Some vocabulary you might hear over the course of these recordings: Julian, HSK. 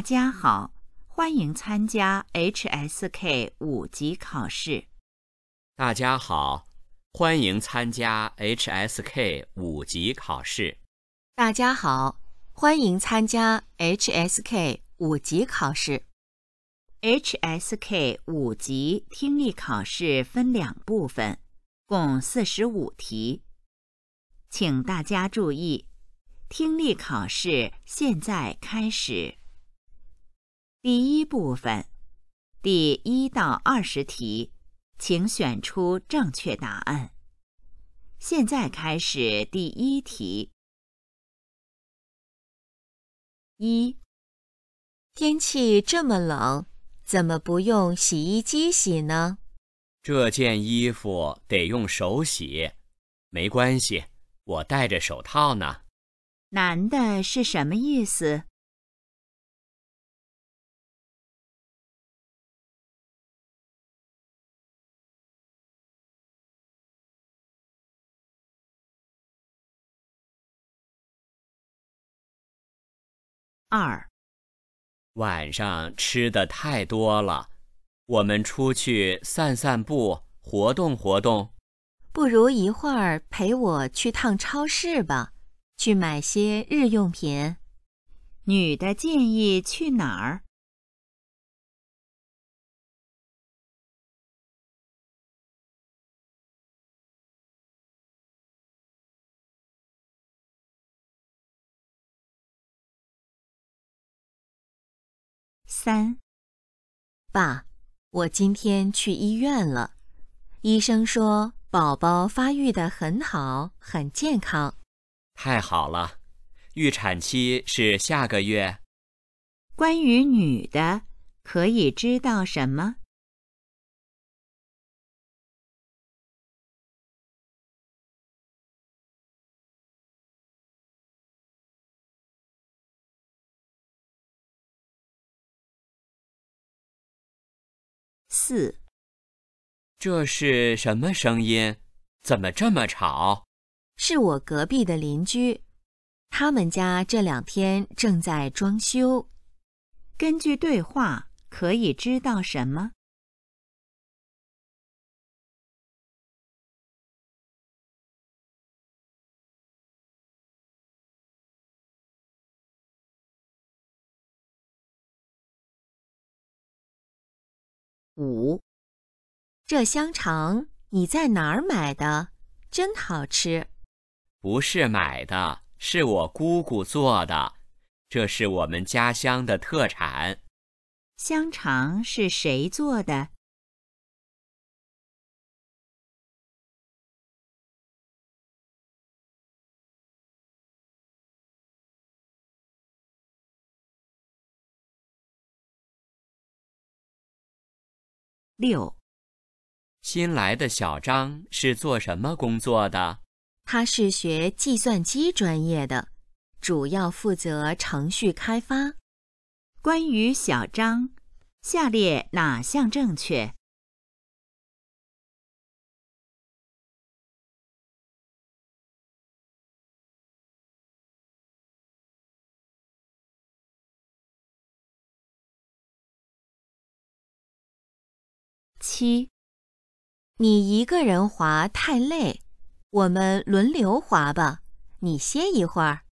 大家好，欢迎参加 HSK 5级考试。大家好，欢迎参加 HSK 5级考试。大家好，欢迎参加 HSK 5级考试。HSK 5级听力考试分两部分，共45题。请大家注意，听力考试现在开始。第一部分，第1到20题，请选出正确答案。现在开始第1题。1，天气这么冷，怎么不用洗衣机洗呢？这件衣服得用手洗，没关系，我戴着手套呢。难的是什么意思？2，晚上吃的太多了，我们出去散散步，活动活动。不如一会儿陪我去趟超市吧，去买些日用品。女的建议去哪儿？3，爸，我今天去医院了，医生说宝宝发育得很好，很健康。太好了，预产期是下个月。关于女的，可以知道什么？4，这是什么声音？怎么这么吵？是我隔壁的邻居，他们家这两天正在装修。根据对话，可以知道什么？5，这香肠你在哪儿买的？真好吃。不是买的，是我姑姑做的，这是我们家乡的特产。香肠是谁做的？6，新来的小张是做什么工作的？他是学计算机专业的，主要负责程序开发。关于小张，下列哪项正确？7，你一个人滑太累，我们轮流滑吧，你歇一会儿。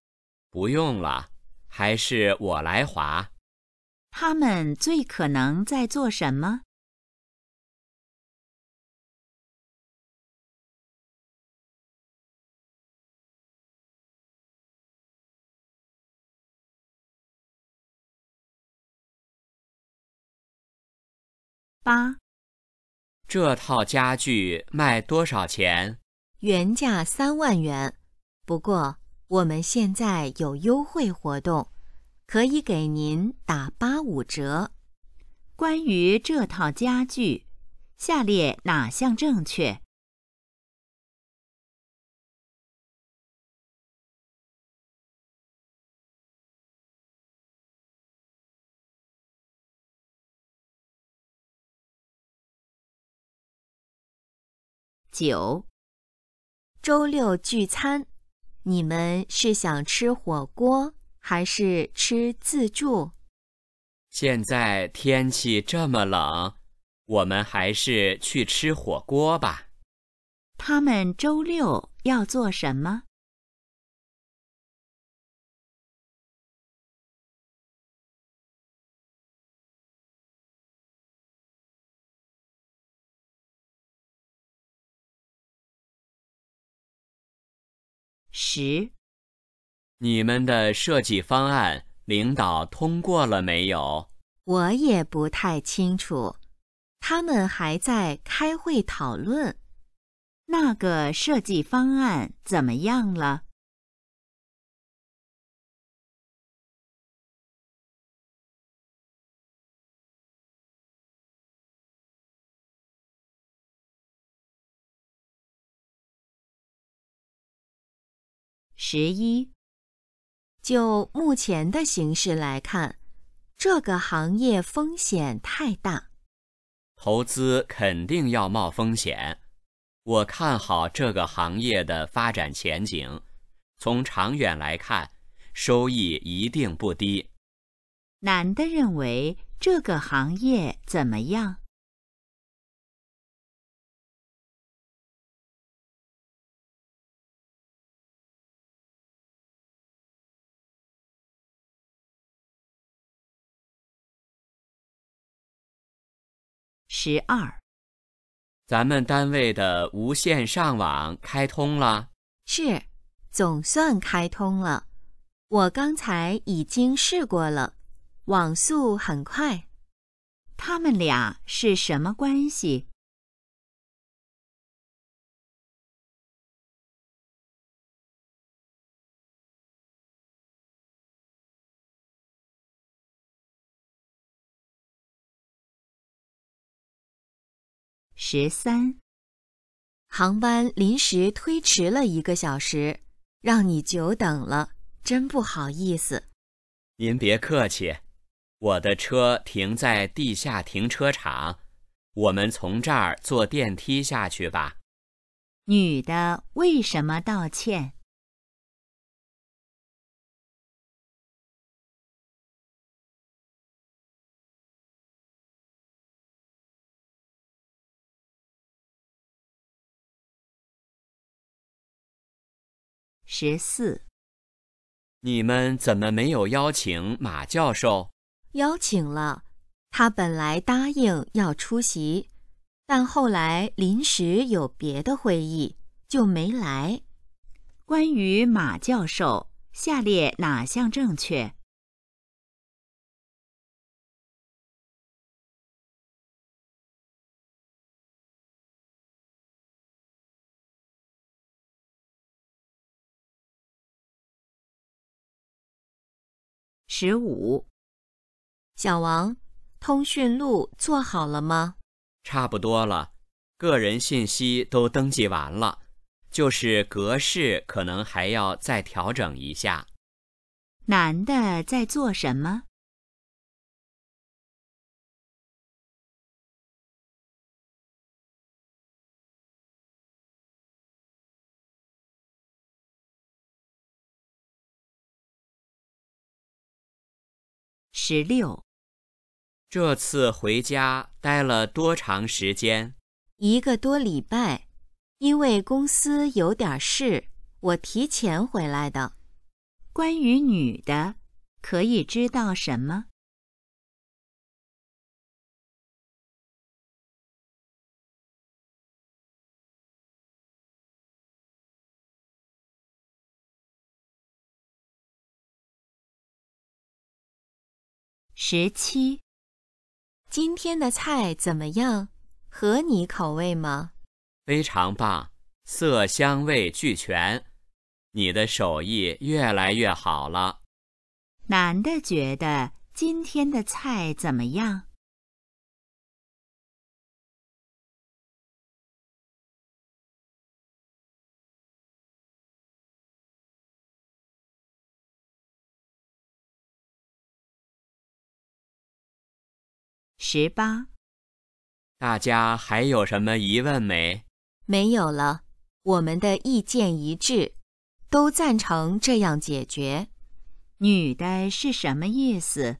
不用了，还是我来滑。他们最可能在做什么？8，这套家具卖多少钱？原价3万元，不过我们现在有优惠活动，可以给您打85折。关于这套家具，下列哪项正确？9，周六聚餐，你们是想吃火锅还是吃自助？现在天气这么冷，我们还是去吃火锅吧。他们周六要做什么？10. 你们的设计方案领导通过了没有？我也不太清楚，他们还在开会讨论。那个设计方案怎么样了？11. 就目前的形势来看，这个行业风险太大。投资肯定要冒风险。我看好这个行业的发展前景，从长远来看，收益一定不低。男的认为这个行业怎么样？12. 咱们单位的无线上网开通了？是，总算开通了。我刚才已经试过了，网速很快。他们俩是什么关系？13. 航班临时推迟了1个小时，让你久等了，真不好意思。您别客气，我的车停在地下停车场，我们从这儿坐电梯下去吧。女的为什么道歉？14. 你们怎么没有邀请马教授？邀请了，他本来答应要出席，但后来临时有别的会议，就没来。关于马教授，下列哪项正确？15. 小王，通讯录做好了吗？差不多了，个人信息都登记完了，就是格式可能还要再调整一下。男的在做什么？16. 这次回家待了多长时间？1个多礼拜，因为公司有点事，我提前回来的。关于女的，可以知道什么？17. 今天的菜怎么样？合你口味吗？非常棒，色香味俱全。你的手艺越来越好了。男的觉得今天的菜怎么样？18. 大家还有什么疑问没？没有了，我们的意见一致，都赞成这样解决。女的是什么意思？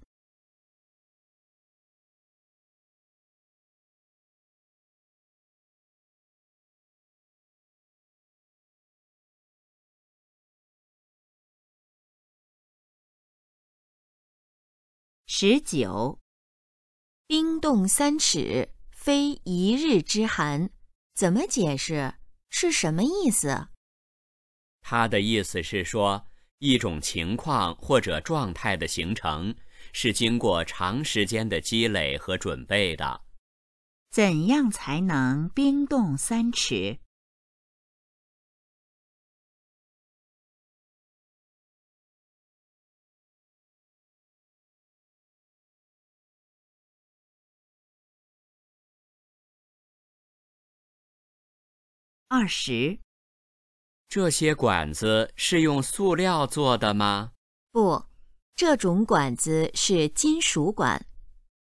19冰冻3尺，非一日之寒，怎么解释？是什么意思？他的意思是说，一种情况或者状态的形成是经过长时间的积累和准备的。怎样才能冰冻3尺？20，这些管子是用塑料做的吗？不，这种管子是金属管，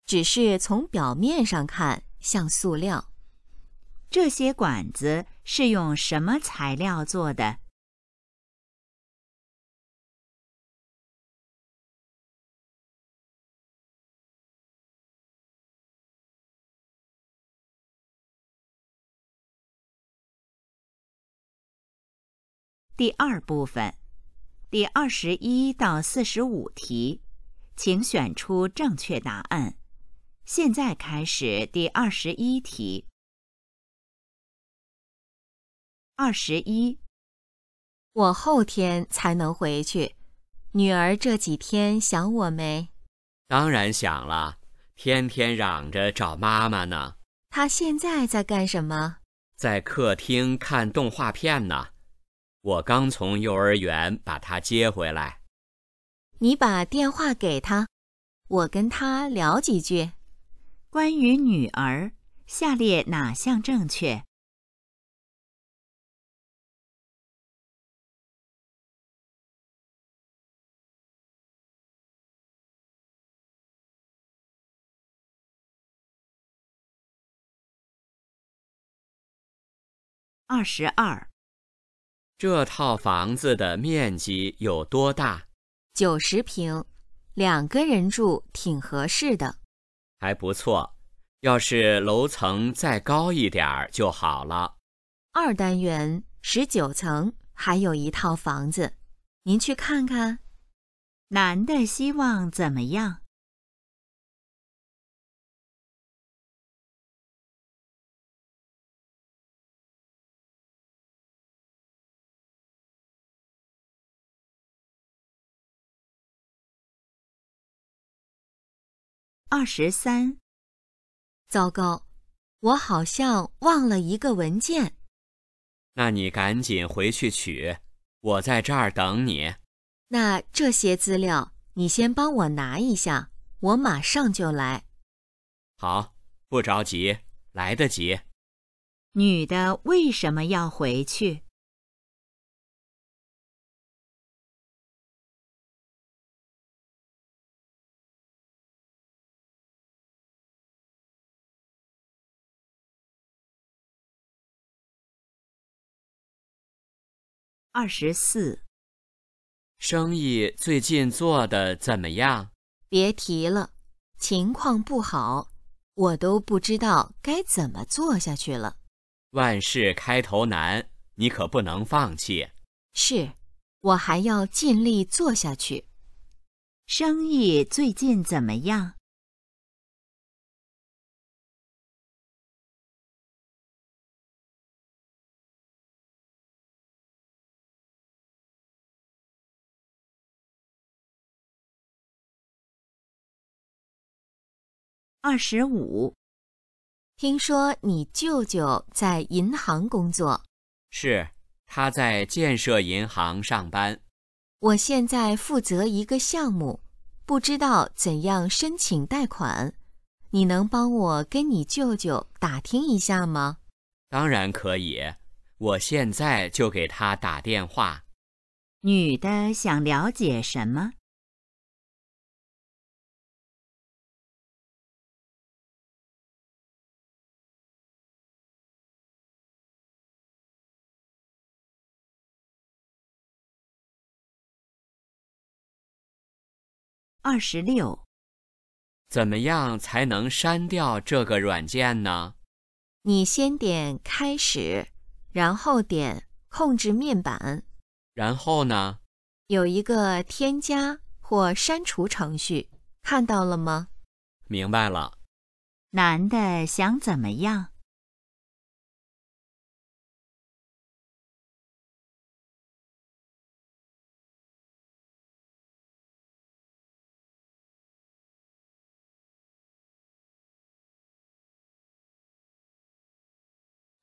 只是从表面上看像塑料。这些管子是用什么材料做的？第二部分，第21到45题，请选出正确答案。现在开始第21题。21，我后天才能回去，女儿这几天想我没？当然想了，天天嚷着找妈妈呢。她现在在干什么？在客厅看动画片呢。我刚从幼儿园把他接回来。你把电话给他，我跟他聊几句。关于女儿，下列哪项正确？22，这套房子的面积有多大？90平，2个人住挺合适的。还不错，要是楼层再高一点就好了。2单元，19层，还有一套房子，您去看看。男的希望怎么样？23，糟糕，我好像忘了一个文件。那你赶紧回去取，我在这儿等你。那这些资料你先帮我拿一下，我马上就来。好，不着急，来得及。女的为什么要回去？24，生意最近做得怎么样？别提了，情况不好，我都不知道该怎么做下去了。万事开头难，你可不能放弃。是，我还要尽力做下去。生意最近怎么样？25，听说你舅舅在银行工作。是，他在建设银行上班。我现在负责一个项目，不知道怎样申请贷款，你能帮我跟你舅舅打听一下吗？当然可以，我现在就给他打电话。女的想了解什么？26，怎么样才能删掉这个软件呢？你先点开始，然后点控制面板。然后呢？有一个添加或删除程序，看到了吗？明白了。男的想怎么样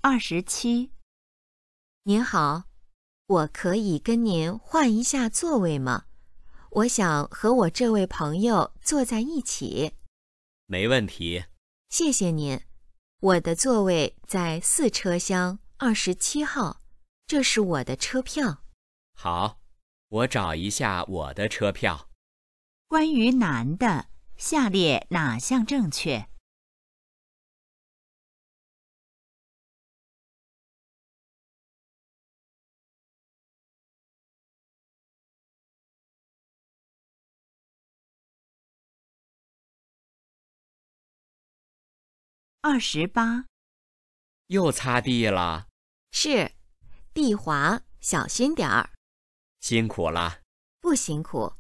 ？27，您好，我可以跟您换一下座位吗？我想和我这位朋友坐在一起。没问题。谢谢您，我的座位在4车厢27号，这是我的车票。好，我找一下我的车票。关于男的，下列哪项正确？28，又擦地了。是，地滑，小心点儿。辛苦了。不辛苦，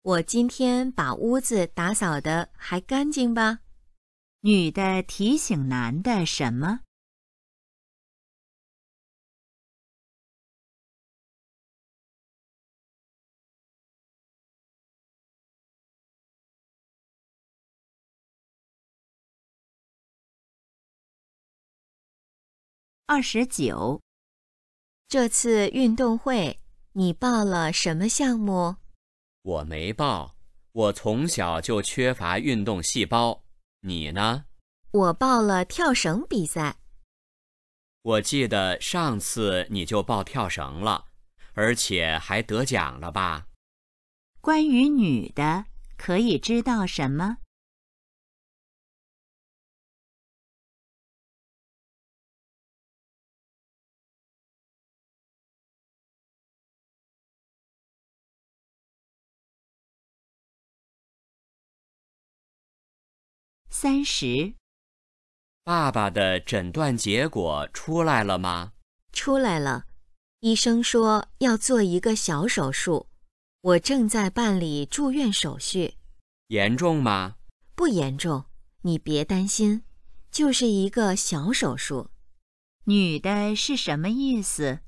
我今天把屋子打扫得还干净吧？女的提醒男的什么？29，这次运动会你报了什么项目？我没报，我从小就缺乏运动细胞。你呢？我报了跳绳比赛。我记得上次你就报跳绳了，而且还得奖了吧？关于女的，可以知道什么？30，爸爸的诊断结果出来了吗？出来了，医生说要做一个小手术，我正在办理住院手续。严重吗？不严重，你别担心，就是一个小手术。女的是什么意思？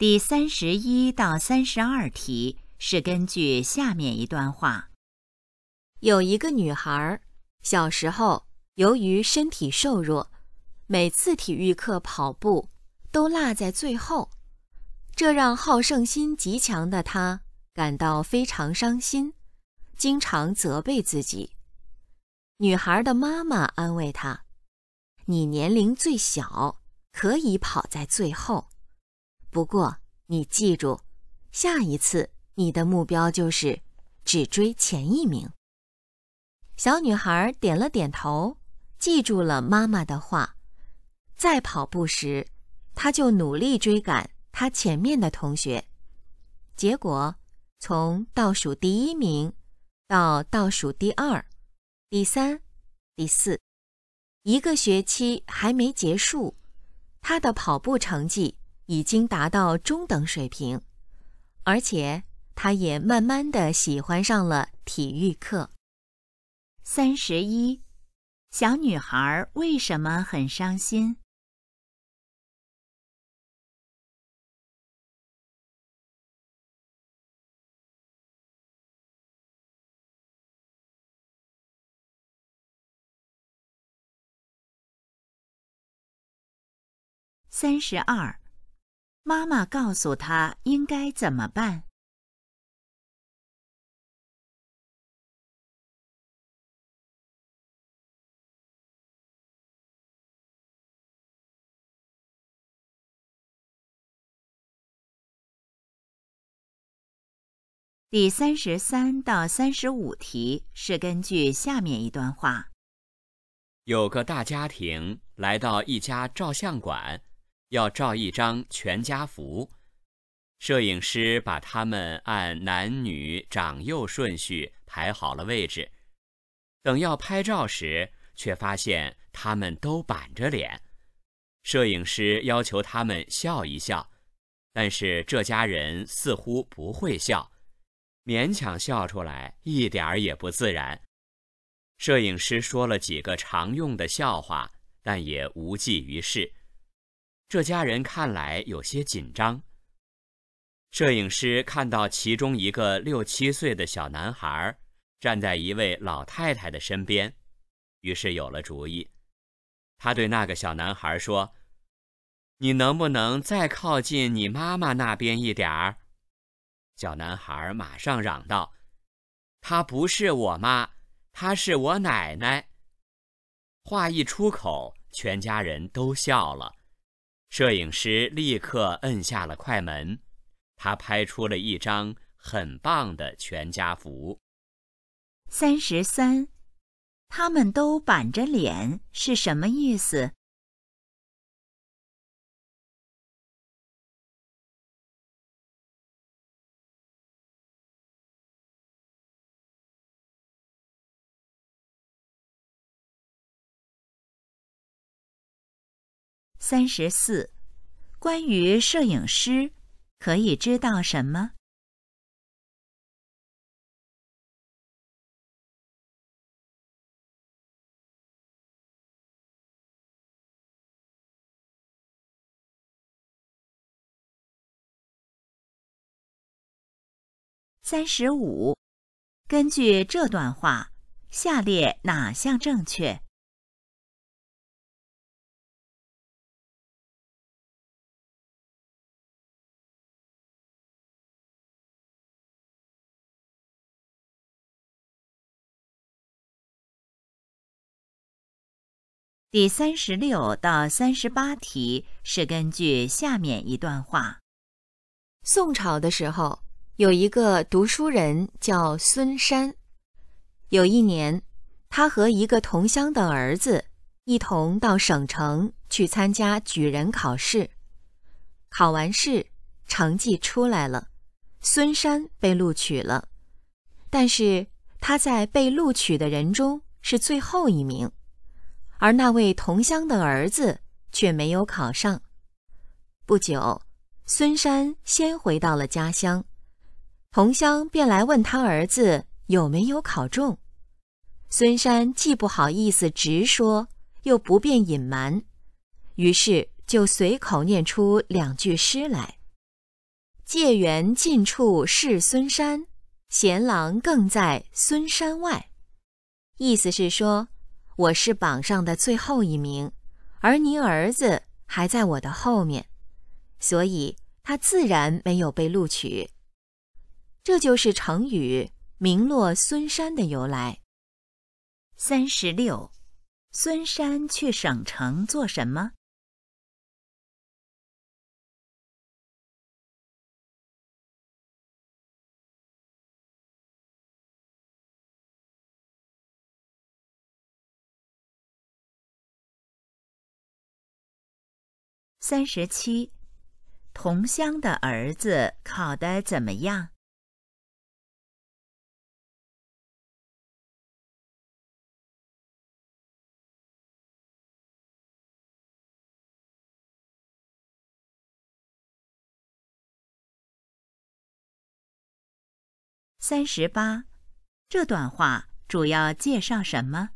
第31到32题是根据下面一段话。有一个女孩，小时候由于身体瘦弱，每次体育课跑步都落在最后，这让好胜心极强的她感到非常伤心，经常责备自己。女孩的妈妈安慰她：“你年龄最小，可以跑在最后。”不过，你记住，下一次你的目标就是只追前1名。小女孩点了点头，记住了妈妈的话。在跑步时，她就努力追赶她前面的同学。结果，从倒数第1名到倒数第2、第3、第4，一个学期还没结束，她的跑步成绩已经达到中等水平，而且他也慢慢地喜欢上了体育课。31，小女孩为什么很伤心？32，妈妈告诉她应该怎么办。第33到35题是根据下面一段话。有个大家庭来到一家照相馆，要照一张全家福，摄影师把他们按男女长幼顺序排好了位置。等要拍照时，却发现他们都板着脸。摄影师要求他们笑一笑，但是这家人似乎不会笑，勉强笑出来一点儿也不自然。摄影师说了几个常用的笑话，但也无济于事。这家人看来有些紧张。摄影师看到其中一个6、7岁的小男孩站在一位老太太的身边，于是有了主意。他对那个小男孩说：“你能不能再靠近你妈妈那边一点儿？”小男孩马上嚷道：“她不是我妈，她是我奶奶。”话一出口，全家人都笑了。摄影师立刻摁下了快门，他拍出了一张很棒的全家福。33，他们都板着脸是什么意思？34，关于摄影师可以知道什么？35，根据这段话，下列哪项正确？第36到38题是根据下面一段话。宋朝的时候，有一个读书人叫孙山。有一年，他和一个同乡的儿子一同到省城去参加举人考试。考完试，成绩出来了，孙山被录取了。但是他在被录取的人中是最后一名。而那位同乡的儿子却没有考上。不久，孙山先回到了家乡，同乡便来问他儿子有没有考中。孙山既不好意思直说，又不便隐瞒，于是就随口念出2句诗来：“借园近处是孙山，贤郎更在孙山外。”意思是说，我是榜上的最后一名，而您儿子还在我的后面，所以他自然没有被录取。这就是成语“名落孙山”的由来。36，孙山去省城做什么？37，同乡的儿子考得怎么样？38，这段话主要介绍什么？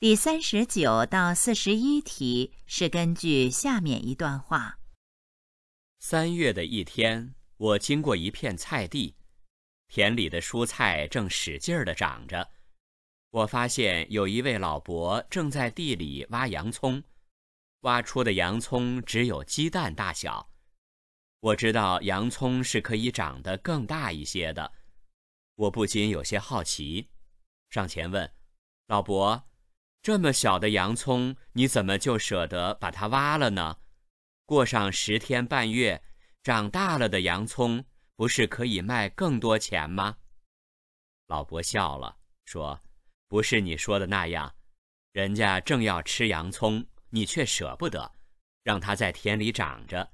第39到41题是根据下面一段话。3月的一天，我经过一片菜地，田里的蔬菜正使劲地长着。我发现有一位老伯正在地里挖洋葱，挖出的洋葱只有鸡蛋大小。我知道洋葱是可以长得更大一些的，我不禁有些好奇，上前问：“老伯，这么小的洋葱，你怎么就舍得把它挖了呢？过上10天半月，长大了的洋葱不是可以卖更多钱吗？”老伯笑了，说：“不是你说的那样，人家正要吃洋葱，你却舍不得，让它在田里长着。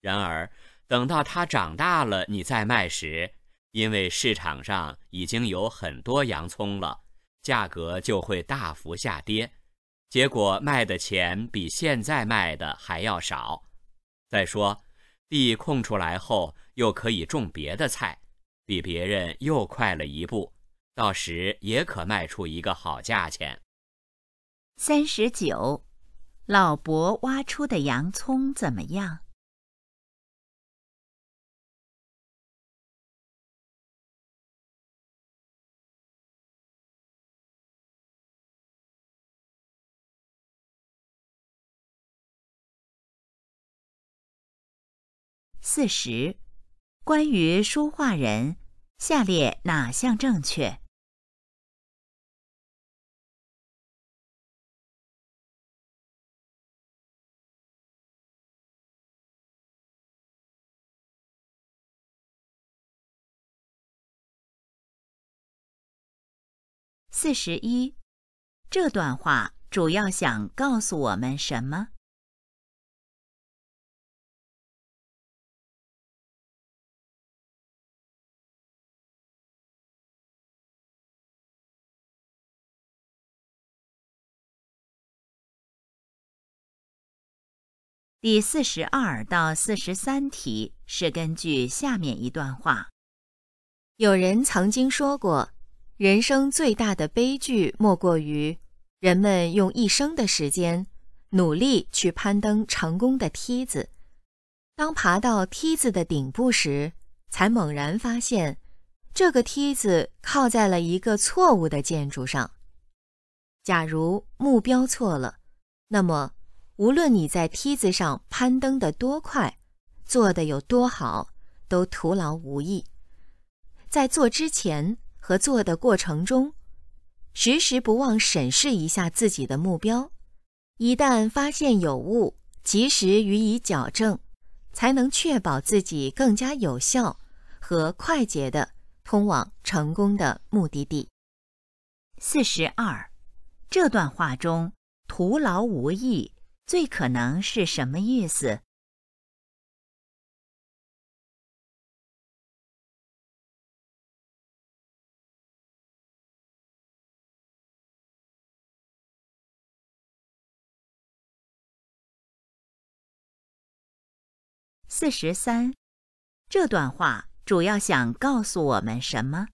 然而，等到它长大了，你再卖时，因为市场上已经有很多洋葱了，价格就会大幅下跌，结果卖的钱比现在卖的还要少。再说，地空出来后，又可以种别的菜，比别人又快了一步，到时也可卖出一个好价钱。”39，老伯挖出的洋葱怎么样？40，关于书画人，下列哪项正确？41，这段话主要想告诉我们什么？第42到43题是根据下面一段话。有人曾经说过，人生最大的悲剧莫过于人们用一生的时间努力去攀登成功的梯子，当爬到梯子的顶部时，才猛然发现这个梯子靠在了一个错误的建筑上。假如目标错了，那么无论你在梯子上攀登得多快，做得有多好，都徒劳无益。在做之前和做的过程中，时时不忘审视一下自己的目标，一旦发现有误，及时予以矫正，才能确保自己更加有效和快捷地通往成功的目的地。42，这段话中“徒劳无益”最可能是什么意思？43，这段话主要想告诉我们什么？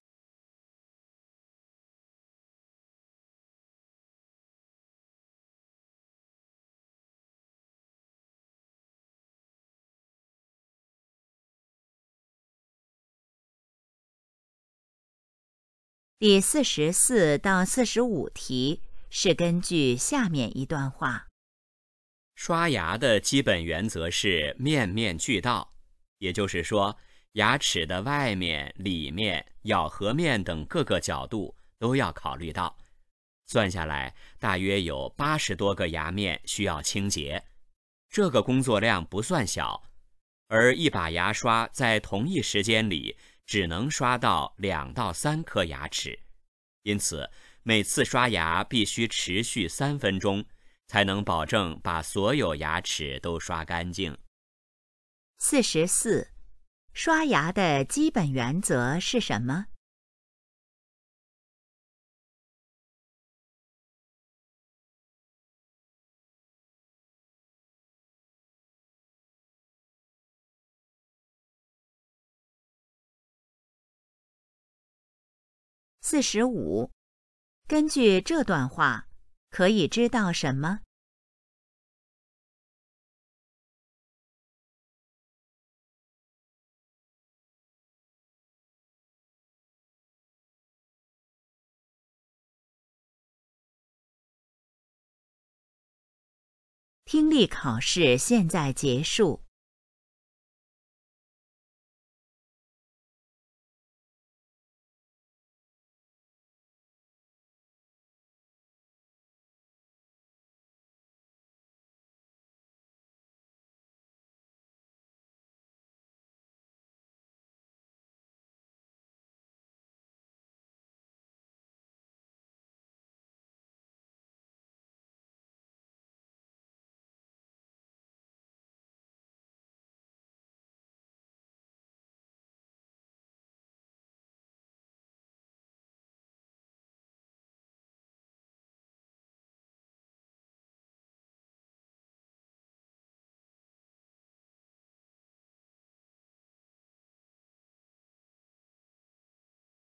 第44到45题是根据下面一段话。刷牙的基本原则是面面俱到，也就是说，牙齿的外面、里面、咬合面等各个角度都要考虑到。算下来，大约有80多个牙面需要清洁，这个工作量不算小，而一把牙刷在同一时间里只能刷到2到3颗牙齿，因此每次刷牙必须持续3分钟，才能保证把所有牙齿都刷干净。44，刷牙的基本原则是什么？45，根据这段话可以知道什么？听力考试现在结束。